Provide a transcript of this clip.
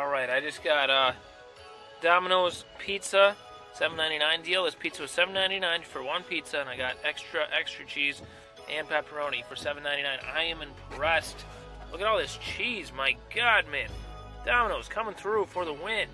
Alright, I just got Domino's pizza, $7.99 deal. This pizza was $7.99 for one pizza, and I got extra cheese and pepperoni for $7.99. I am impressed. Look at all this cheese. My God, man. Domino's coming through for the win.